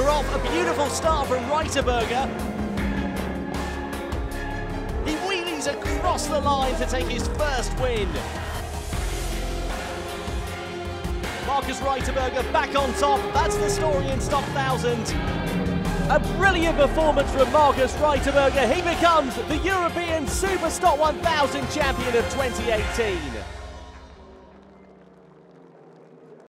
We're off, a beautiful start from Reiterberger. He wheelies across the line to take his first win. Markus Reiterberger back on top, that's the story in Stock 1000. A brilliant performance from Markus Reiterberger. He becomes the European Superstock 1000 champion of 2018.